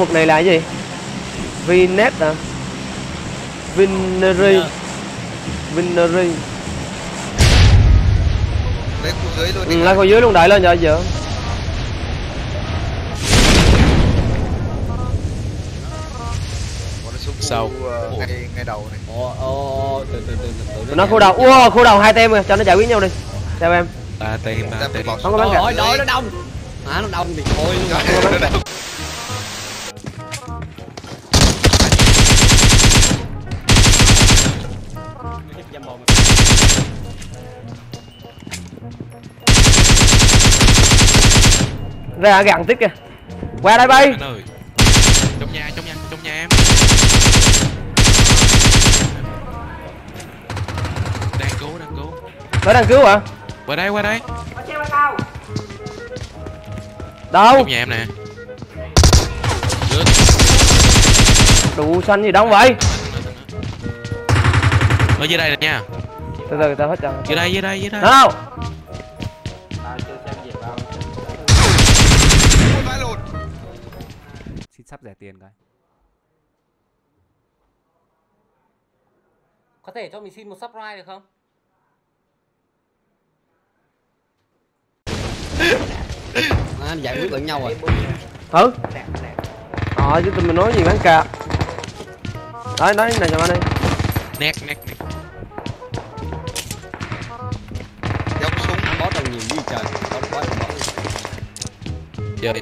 vực này là cái gì? Vinet à? Vinery. Vinery. Lên khu dưới luôn. Ừ, lên khu dưới luôn, đại lên rồi giờ. Sau ngay đầu này. Từ nó khu đầu. Wow, khu đầu hai tem kìa, cho nó giải quyết nhau đi. Theo em. À tem à. Không có bắn kìa. Đội nó đông. Má nó đông thì thôi luôn. Ra gần tiếp kìa. Qua đây bay. Trong nhà, trong nhà, trong nhà em. Đang cứu, đang cứu. Nó đang cứu hả? Qua đây, qua đây. Đâu? Trong nhà em nè. Đủ xanh gì đông vậy? Ở dưới đây nè nha. Từ từ tao hết trần. Dưới đây, dưới đây, dưới đây. Đâu? Sắp rẻ tiền coi. Có thể cho mình xin một subscribe được không? À, giải quyết lẫn nhau rồi. Ừ. Ờ chứ tụi mình nói gì bán cạp. Đấy, đấy này cho anh đi. Nét nét. Đeo súng bó tao nhiều như trời. Không có bó. Giờ về.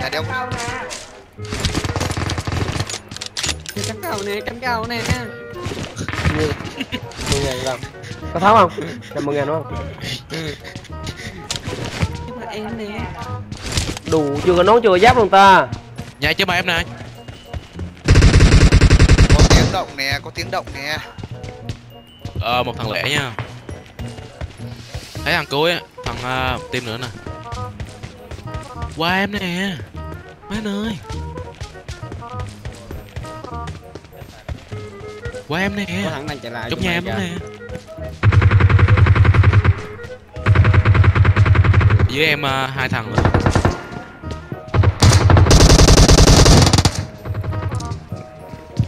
Là đeo. Cắm cầu nè nha. 10.000 đồng. Có tháo không? 100.000 đúng không? Em nè. Đủ chưa có nón chưa giáp luôn ta. Nhà chứ bà em nè. Có tiếng động nè, có tiếng động nè. Ờ một thằng lẻ nha. Thấy thằng cuối á, thằng tim nữa nè. Qua em nè. Má ơi. Qua em nè, chụp nhà em nè. Dưới em hai thằng nữa.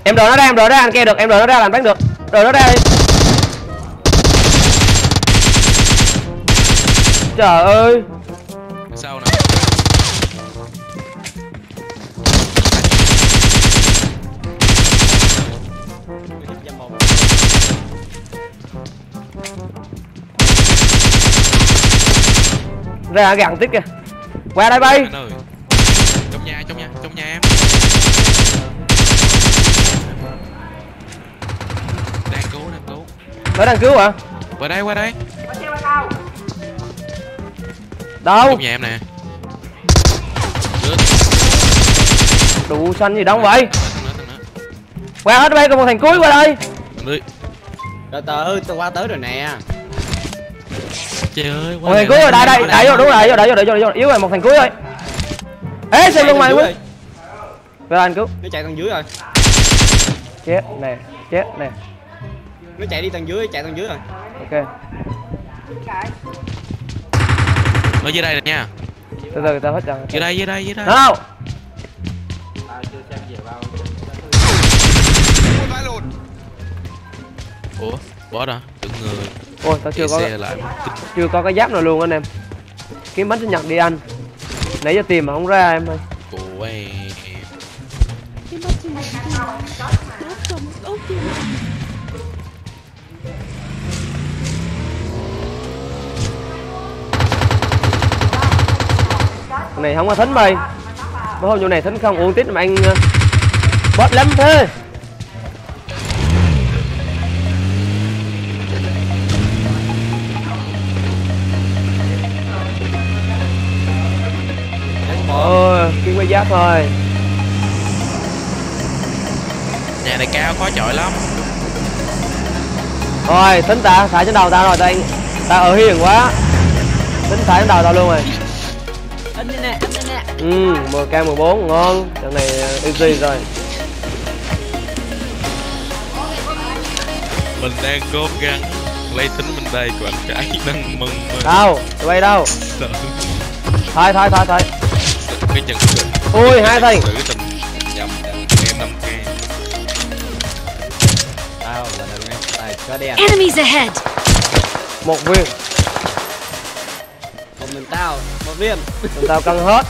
Em đỡ nó ra, em đỡ ra, anh kia được, em đỡ nó ra làm bắn được. Đỡ nó ra đi. Trời ơi. Sao nè. Ra gần tiếp kìa. Qua đây bay. Trong nhà, trong nhà, trong nhà em. Đang cứu, đang cứu. Nó đang cứu hả? Qua đây, qua đây. Đâu? Trong nhà em nè. Đủ xanh gì đông vậy? Qua hết bay, còn một thằng cuối qua đây. Từ từ, tôi qua tới rồi nè. Trời ơi, một thằng cuối rồi, đây đây, đẩy vô, đúng rồi, đẩy vô, yếu rồi, một thằng cuối rồi. Ê, xem luôn mày quý. Về anh cứu. Nó chạy tầng dưới rồi. Chết nè, chết nè. Nó chạy đi tầng dưới, chạy tầng dưới rồi. Ok. Ở dưới đây nè nha. Từ từ tao hết trần. Dưới đây, dưới đây, dưới đây. Đâu? Ủa, bỏ rồi, đừng người. Ôi, tao chưa có lại. Chưa có cái giáp nào luôn anh em. Kiếm bánh sinh nhật đi anh. Nãy giờ tìm mà không ra em ơi. Ôi. Này không có thính mày. Bố hôm chỗ này thính không uống tít mà anh bóp lắm thế. Ôi, kiếm cái giáp thôi. Nhà này cao khó chọi lắm. Rồi, tính ta, thả trên đầu tao rồi, tao ở hiền quá. Tính thả trên đầu tao luôn rồi. Anh đi nè, anh đi nè. Ừ, 10k14, ngon, trận này easy rồi. Mình đang cố gắng lấy tính bên đây của anh cái đang mừng. Đâu, tụi bay đâu. Thôi. Ui, hai thằng. 100k. Tao là đừng em. Này, cho đen. Enemies ahead. Một viên. Một mình tao, một viên. Mình tao căng hết.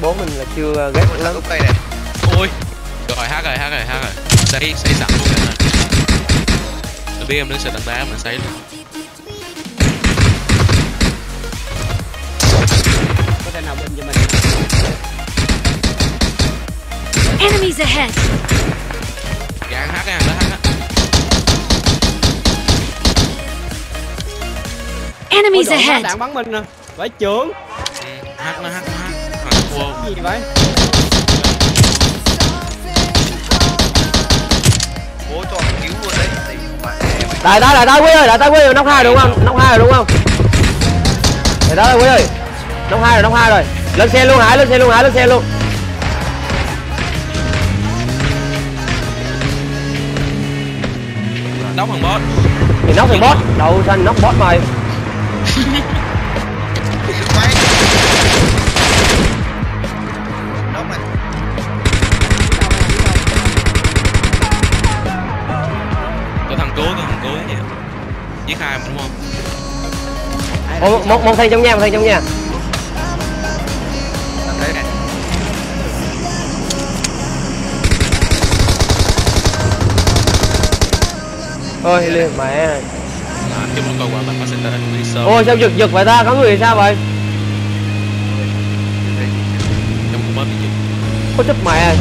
Bố mình là chưa ghét lắm. Lúc đây này. Ôi. Rồi hát rồi. Đây xây sẵn luôn rồi. Tôi biết em đứng sân đằng đá mình xây luôn. Có thể nào bên cho mình. Enemies ahead. Dạ hát nha, đó hát. Enemies ahead. Đạn bắn mình nè. Phải trưởng. Hát. Gì vậy? Bố cho cứu luôn đấy. Đại tá Quý ơi, nóc 2 đúng không? Đại tá Quý ơi. Nóc 2 rồi. Lên xe luôn Hải, lên xe luôn. Nóc thằng boss. Thì nóc thằng boss, đậu xanh nóc boss mày. Thằng cố vậy. Giết hai đúng không? Một thằng trong nhà, Ôi lên mẹ. Ôi sao giật vậy ta? Có người sao vậy? Có chết mẹ.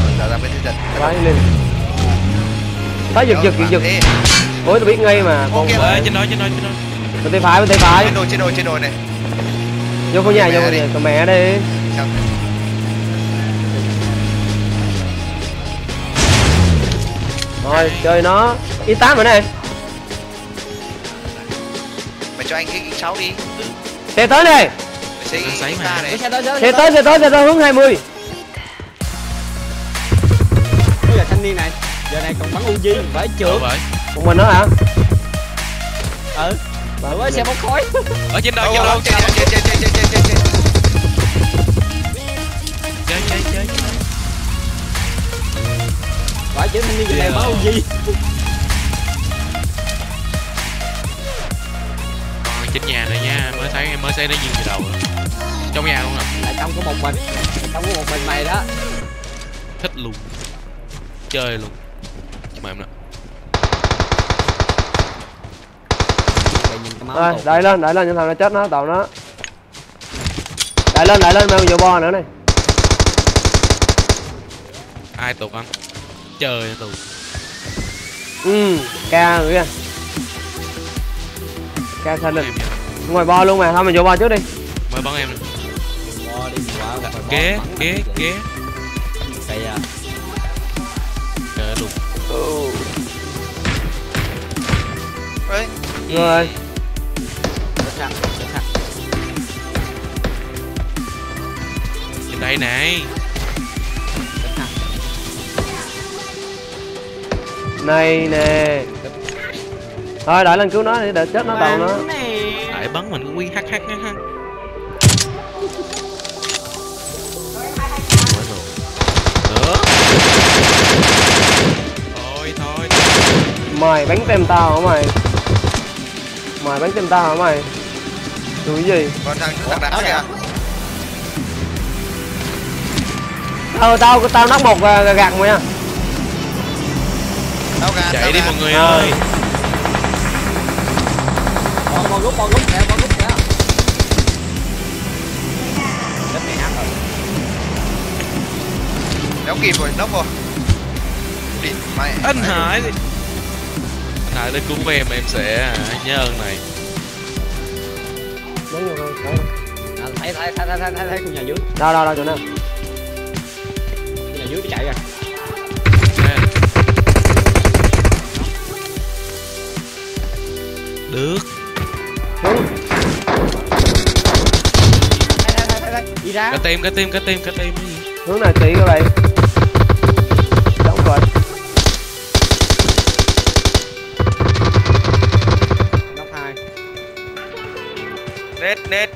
Tao giật. Ôi tôi biết ngay mà. Con trên đó. Bên tay phải. Trên đồi này. Vô con nhà vô đi. Con mẹ đi. Rồi chơi nó. Y8 rồi này. Mày cho anh cái Y6 đi. Xe tới này. Xe tới hướng 20. Bây giờ thanh niên này. Giờ này còn bắn Uzi phải chưởng. Còn mình đó hả? Ừ. Bà ơi xe bóng khói. Ở trên đâu? Chơi. Quả chứ thanh niên giờ này bắn Uzi. Còn trên nhà này nha, mới thấy em mới xây nó nhiều từ đầu. Trong nhà luôn nè. Lại trong có một mình. Trong có một mình mày đó. Thích luôn. Chơi luôn. Mày em nè. Rồi, đẩy lên những thằng nó chết nó, tàu nó. Đẩy lên mày còn vô bo nữa này. Ai tụt anh? Trời tụt. Ca rồi kìa. Ca xanh lên. Ngồi bo luôn mà, thôi mình vô bo trước đi. Mời bắn em đi. Bo đi quá. Ghế. Cây à. Trời tụt. Rồi. Trên đây này. Này nè. Thôi đợi lên cứu nó đi, đợi chết nó đầu nó. Đợi bắn mình quy hắc nha ha. Thôi. Mày bánh tem tao hả mày? Túi gì? Còn thằng đá kìa. Tao nóc một gạt mày nha. Chạy đi mọi người ơi. Con rút kìa. Đất này áp rồi. Đéo kịp rồi, nóc rồi. Địt mày. Anh Hải lên cứu em sẽ nhớ ơn này. Thấy con nhà dưới. Đâu chỗ nào? Nhà dưới nó chạy kìa. Được. Thấy. Đi ra. Cá tim. Hướng này tí các bạn. Đóng rồi. Đóng 2. Nét.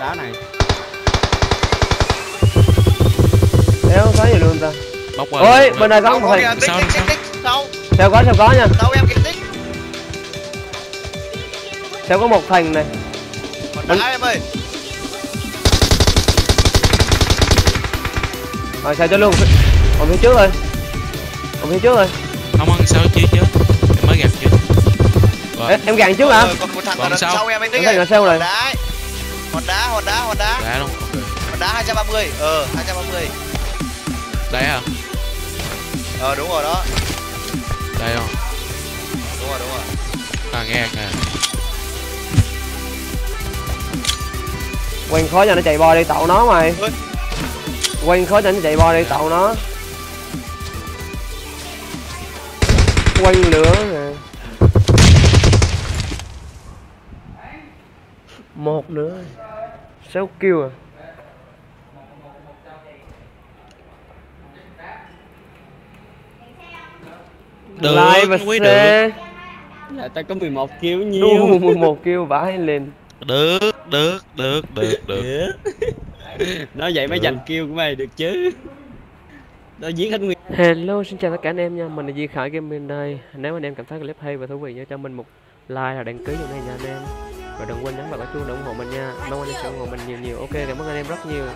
Đá này. Bóc qua. Ôi, bên này có người. Sao sao? Theo có nha. Đâu em kịp tích. Theo có một thằng này. Còn đá em ơi. Rồi sao cho luôn. Còn phía trước rồi. Còn phía trước rồi. Không ăn sao chứ chứ. Em mới gạt chứ. Em gạt trước hả? Còn sau em anh tích. Còn sau rồi. Hòn đá. Đá luôn. Hòn đá 230. Ờ, 230. Đấy hả? Ờ đúng rồi đó. Đây không? Đúng rồi. À nghe nè. Quên khói cho nó chạy bo đi tậu nó mày. Quên khói cho nó chạy bo đi tậu nó. Quên lửa nè. Một nữa. 6 kill à. Được, like được. Dạ, ta có 11 kill nhiêu. 11 kill vãi lên. Được. Nói vậy mới giành kill của mày được chứ. Đó diễn hết nguyên. Hello, xin chào tất cả anh em nha. Mình là Duy Khải Gaming đây. Nếu anh em cảm thấy clip hay và thú vị nha, cho mình một like và đăng ký vào đây nha anh em. Và đừng quên nhấn vào cái chuông để ủng hộ mình nha. Mong anh em sẽ ủng hộ mình nhiều. Ok, cảm ơn anh em rất nhiều.